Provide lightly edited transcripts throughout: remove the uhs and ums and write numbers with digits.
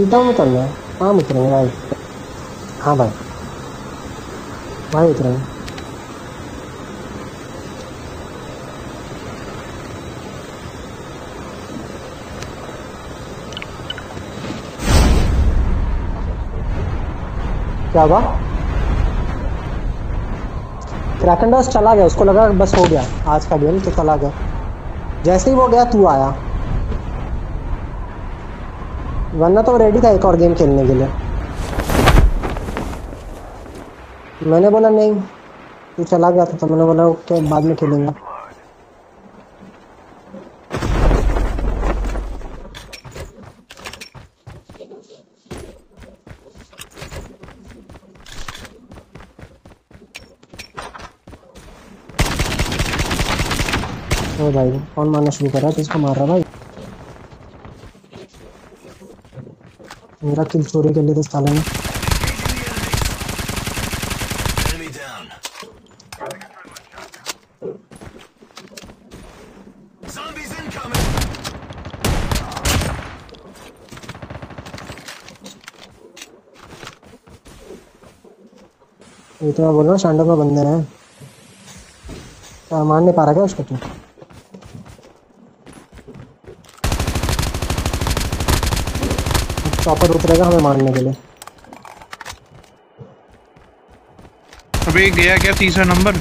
इधर मत आना, हाँ उतरेंगे भाई, हाँ भाई भाई उतरेंगे। क्या हुआ? क्रैकनडॉस चला गया, उसको लगा बस हो गया आज का गेम तो चला गया। जैसे ही वो गया तू आया, वरना तो रेडी था एक और गेम खेलने के लिए। मैंने बोला नहीं, तू चला गया था तो मैंने बोला ओके बाद में खेलेंगे। ओ भाई कौन मारना शुरू कर रहा है, किसको मार रहा भाई? मेरा किल चोरी कर लिया साले ने। ये तो मैं बोल रहा हूँ शांडो का बंदर है, मार नहीं पा रहा क्या उसको तू? चॉपर उतरेगा हमें मारने के लिए। अभी गया क्या तीसरा नंबर?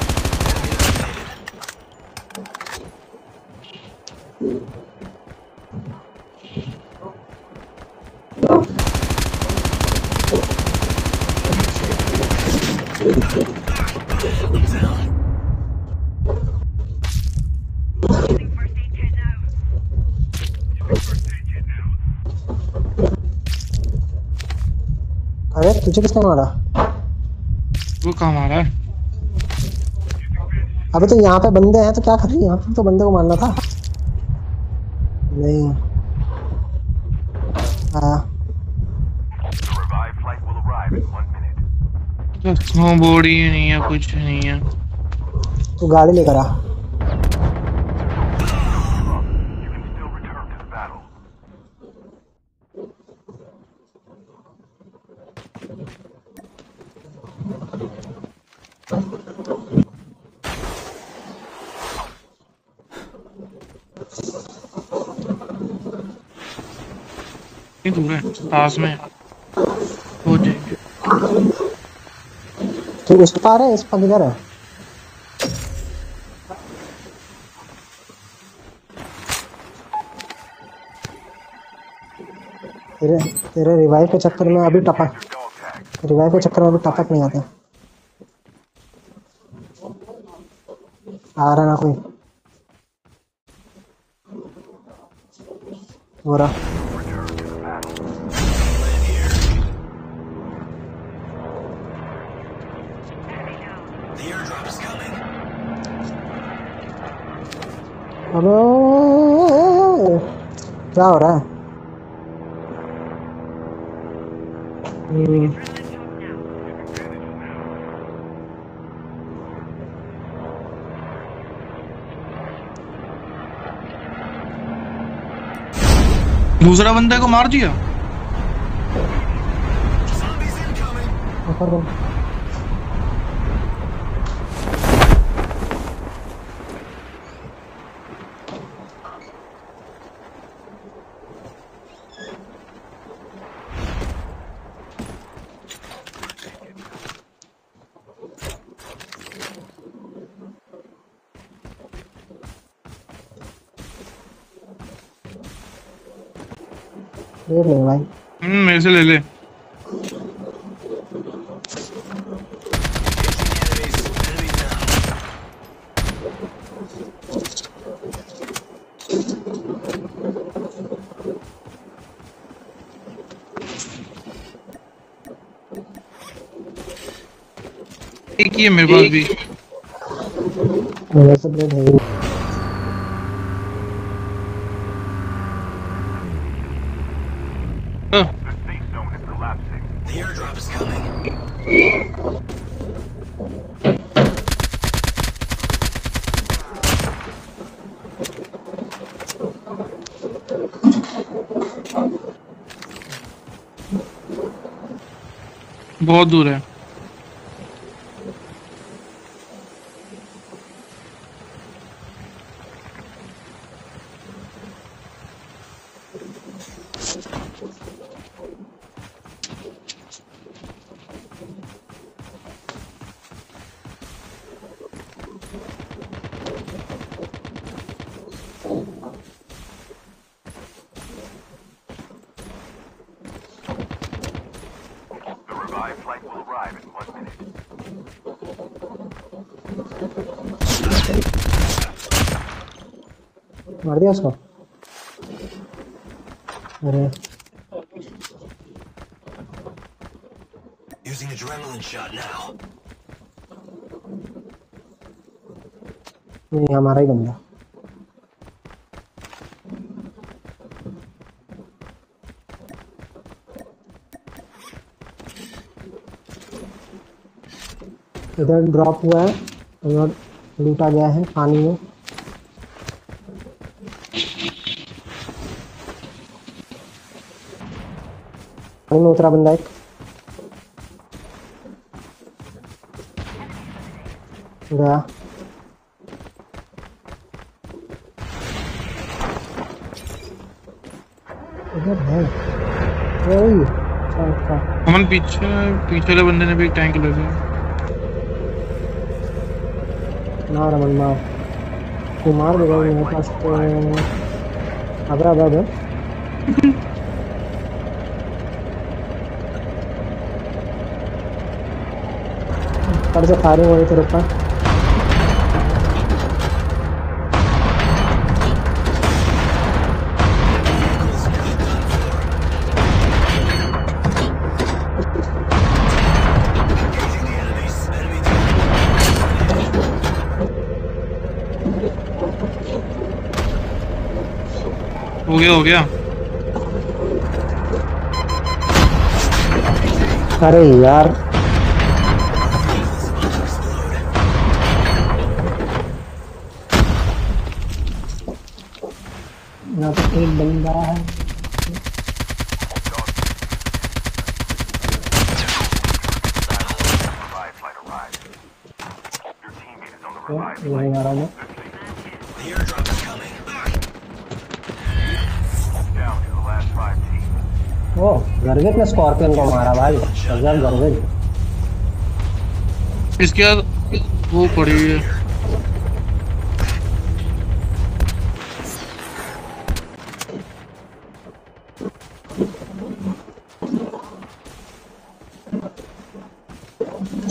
अरे तुझे किसने मारा? वो कहाँ मारा है? अबे तो यहाँ पे बंदे हैं तो क्या कर रही है? यहाँ पे तो बंदे को मारना था। नहीं हाँ बोड़ी नहीं है, कुछ नहीं है। तू गाड़ी लेकर आ। पास में हो जाएंगे तो उस पार है, इस पार किधर है? तेरे रिवाइव के चक्कर में अभी टपक, रिवाइव के चक्कर में अभी टपक नहीं आता। आ रहा ना कोई हो रहा। हेलो क्या हो रहा है? दूसरा बंदे को मार दिया। ले ले भाई, मेरे से ले ले। एक ही है मेरे पास भी, मेरे से ले ले। बहुत दूर है। मार दिया उसको। अरे using adrenaline shot now, ये हमारा ही बंदा। इधर ड्रॉप हुआ है और लूटा गया है पानी में। पानी में उतरा बंदा एक। गया इधर है। ओए अमन पीछे वाले बंदे ने भी एक टैंक ले लिया। मार अमन मार, तू मार देगा मेरे पास तो। अबरा बाबा पर से फायरिंग हो रही तेरे ऊपर। हो गया अरे यार ना तो एक बंदा है। आ रहा हूँ वो गर्वेट ने स्कॉर्पियन को मारा भाई। गजब गर्वेट। इसके बाद वो पड़ी है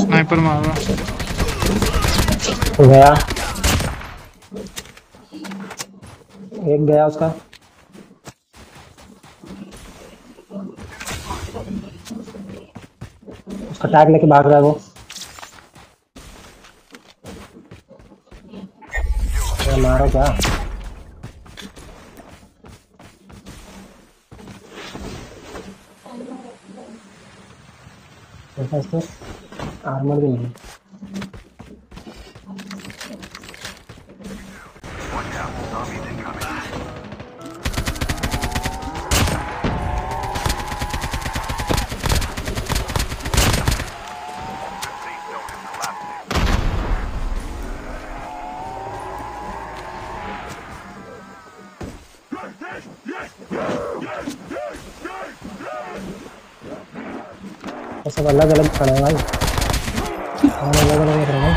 स्नाइपर मारा गया एक गया उसका। अटैक लेके भाग रहा है वो। क्या मारो क्या तो आर्मर भी नहीं। सब अलग अलग खड़े हैं भाई। अलग अलग खड़े हैं।